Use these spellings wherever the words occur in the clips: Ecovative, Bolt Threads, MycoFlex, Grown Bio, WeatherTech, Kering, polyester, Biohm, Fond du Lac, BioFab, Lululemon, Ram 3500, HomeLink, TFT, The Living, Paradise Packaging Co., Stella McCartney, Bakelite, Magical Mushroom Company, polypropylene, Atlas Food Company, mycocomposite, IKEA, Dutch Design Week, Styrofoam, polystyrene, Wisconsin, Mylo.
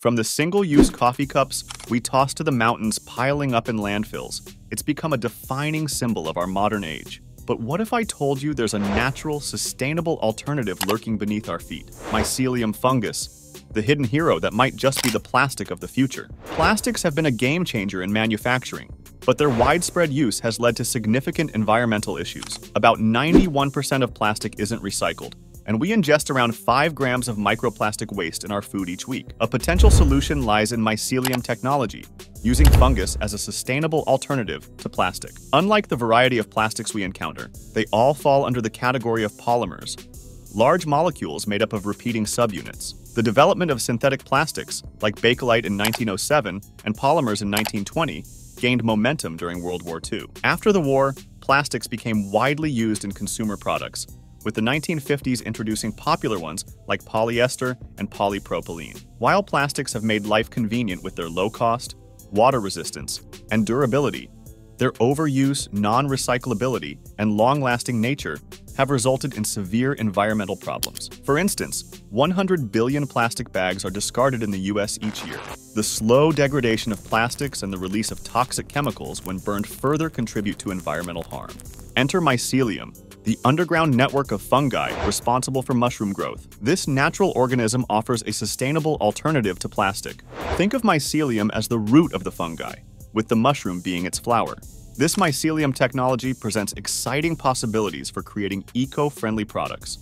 From the single-use coffee cups we toss to the mountains piling up in landfills, it's become a defining symbol of our modern age. But what if I told you there's a natural, sustainable alternative lurking beneath our feet? Mycelium fungus, the hidden hero that might just be the plastic of the future. Plastics have been a game changer in manufacturing, but their widespread use has led to significant environmental issues. About 91% of plastic isn't recycled, and we ingest around 5 grams of microplastic waste in our food each week. A potential solution lies in mycelium technology, using fungus as a sustainable alternative to plastic. Unlike the variety of plastics we encounter, they all fall under the category of polymers, large molecules made up of repeating subunits. The development of synthetic plastics, like Bakelite in 1907 and polymers in 1920, gained momentum during World War II. After the war, plastics became widely used in consumer products, with the 1950s introducing popular ones like polyester and polypropylene. While plastics have made life convenient with their low cost, water resistance, and durability, their overuse, non-recyclability, and long-lasting nature have resulted in severe environmental problems. For instance, 100 billion plastic bags are discarded in the US each year. The slow degradation of plastics and the release of toxic chemicals when burned further contribute to environmental harm. Enter mycelium, the underground network of fungi responsible for mushroom growth. This natural organism offers a sustainable alternative to plastic. Think of mycelium as the root of the fungi, with the mushroom being its flower. This mycelium technology presents exciting possibilities for creating eco-friendly products,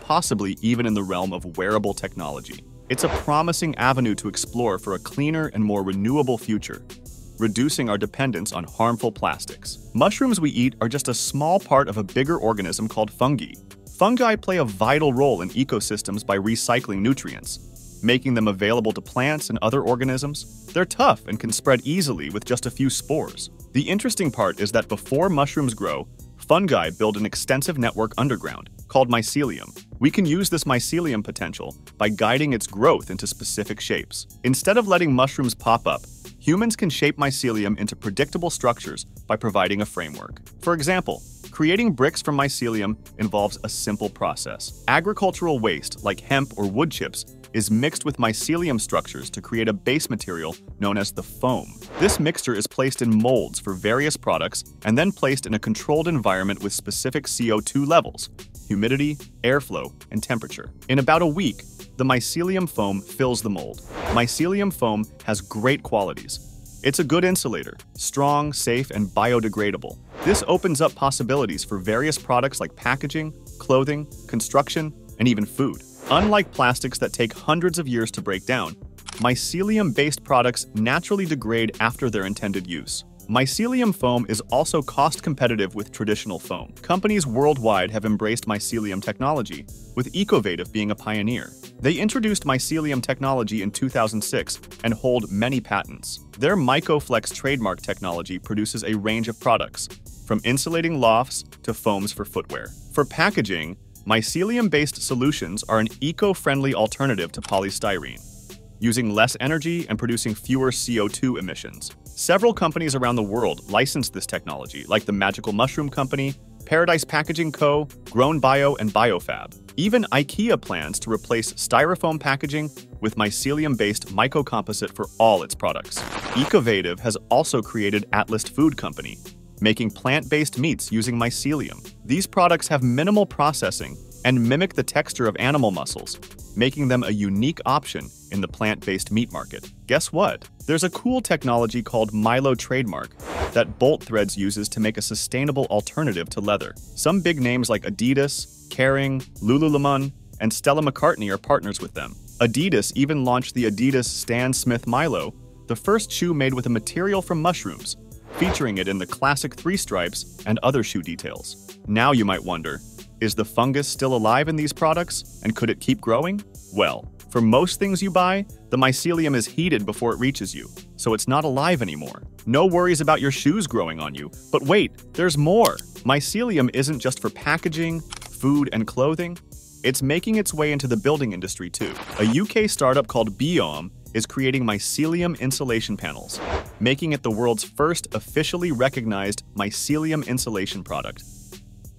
possibly even in the realm of wearable technology. It's a promising avenue to explore for a cleaner and more renewable future, reducing our dependence on harmful plastics. Mushrooms we eat are just a small part of a bigger organism called fungi. Fungi play a vital role in ecosystems by recycling nutrients, making them available to plants and other organisms. They're tough and can spread easily with just a few spores. The interesting part is that before mushrooms grow, fungi build an extensive network underground, called mycelium. We can use this mycelium potential by guiding its growth into specific shapes. Instead of letting mushrooms pop up, humans can shape mycelium into predictable structures by providing a framework. For example, creating bricks from mycelium involves a simple process. Agricultural waste, like hemp or wood chips, is mixed with mycelium structures to create a base material known as the foam. This mixture is placed in molds for various products and then placed in a controlled environment with specific CO2 levels, humidity, airflow, and temperature. In about a week, the mycelium foam fills the mold. Mycelium foam has great qualities. It's a good insulator, strong, safe, and biodegradable. This opens up possibilities for various products like packaging, clothing, construction, and even food. Unlike plastics that take hundreds of years to break down, mycelium-based products naturally degrade after their intended use. Mycelium foam is also cost competitive with traditional foam. Companies worldwide have embraced mycelium technology, with Ecovative being a pioneer. They introduced mycelium technology in 2006 and hold many patents. Their MycoFlex trademark technology produces a range of products, from insulating lofts to foams for footwear. For packaging, mycelium-based solutions are an eco-friendly alternative to polystyrene, using less energy and producing fewer CO2 emissions. Several companies around the world license this technology, like the Magical Mushroom Company, Paradise Packaging Co., Grown Bio, and BioFab. Even IKEA plans to replace styrofoam packaging with mycelium-based mycocomposite for all its products. Ecovative has also created Atlas Food Company, making plant-based meats using mycelium. These products have minimal processing and mimic the texture of animal muscles, making them a unique option in the plant-based meat market. Guess what? There's a cool technology called Mylo trademark that Bolt Threads uses to make a sustainable alternative to leather. Some big names like Adidas, Kering, Lululemon, and Stella McCartney are partners with them. Adidas even launched the Adidas Stan Smith Mylo, the first shoe made with a material from mushrooms, featuring it in the classic 3 stripes and other shoe details. Now you might wonder, is the fungus still alive in these products, and could it keep growing? Well, for most things you buy, the mycelium is heated before it reaches you, so it's not alive anymore. No worries about your shoes growing on you, but wait, there's more! Mycelium isn't just for packaging, food, and clothing. It's making its way into the building industry too. A UK startup called Biohm is creating mycelium insulation panels, making it the world's first officially recognized mycelium insulation product.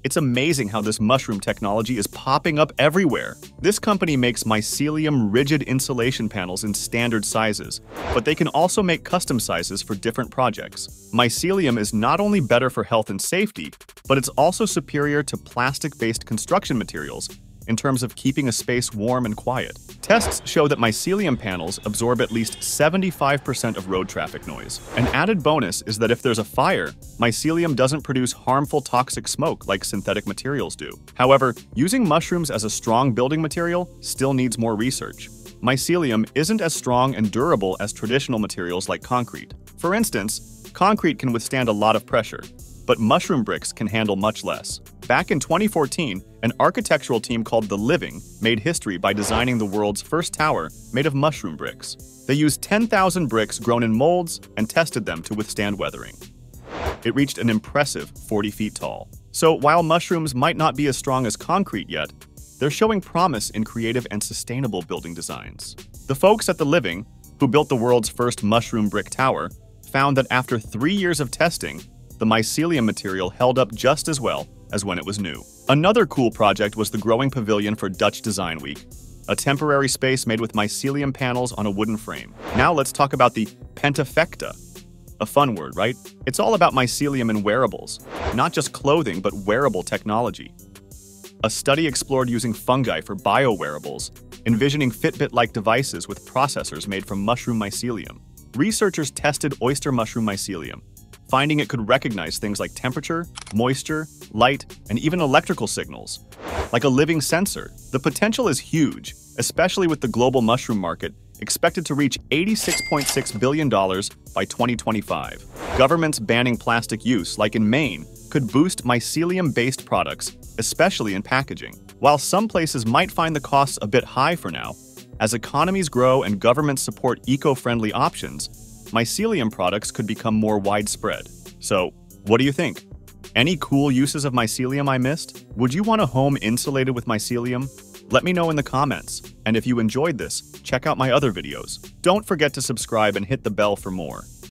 It's amazing how this mushroom technology is popping up everywhere. This company makes Mycelium rigid insulation panels in standard sizes, but they can also make custom sizes for different projects. Mycelium is not only better for health and safety, but it's also superior to plastic-based construction materials in terms of keeping a space warm and quiet. Tests show that Mycelium panels absorb at least 75% of road traffic noise. An added bonus is that if there's a fire, Mycelium doesn't produce harmful toxic smoke like synthetic materials do. However, using mushrooms as a strong building material still needs more research. Mycelium isn't as strong and durable as traditional materials like concrete. For instance, concrete can withstand a lot of pressure, but mushroom bricks can handle much less. Back in 2014, an architectural team called The Living made history by designing the world's first tower made of mushroom bricks. They used 10,000 bricks grown in molds and tested them to withstand weathering. It reached an impressive 40 feet tall. So while mushrooms might not be as strong as concrete yet, they're showing promise in creative and sustainable building designs. The folks at The Living, who built the world's first mushroom brick tower, found that after 3 years of testing, the Mycelium material held up just as well as when it was new. Another cool project was the growing pavilion for Dutch Design Week, a temporary space made with Mycelium panels on a wooden frame. Now let's talk about the pentafecta. A fun word, right? It's all about Mycelium in wearables, not just clothing, but wearable technology. A study explored using fungi for bio-wearables, envisioning Fitbit-like devices with processors made from mushroom Mycelium. Researchers tested oyster mushroom Mycelium, finding it could recognize things like temperature, moisture, light, and even electrical signals. Like a living sensor, the potential is huge, especially with the global mushroom market expected to reach $86.6 billion by 2025. Governments banning plastic use, like in Maine, could boost Mycelium-based products, especially in packaging. While some places might find the costs a bit high for now, as economies grow and governments support eco-friendly options, Mycelium products could become more widespread. So, what do you think? Any cool uses of Mycelium I missed? Would you want a home insulated with Mycelium? Let me know in the comments. And if you enjoyed this, check out my other videos. Don't forget to subscribe and hit the bell for more.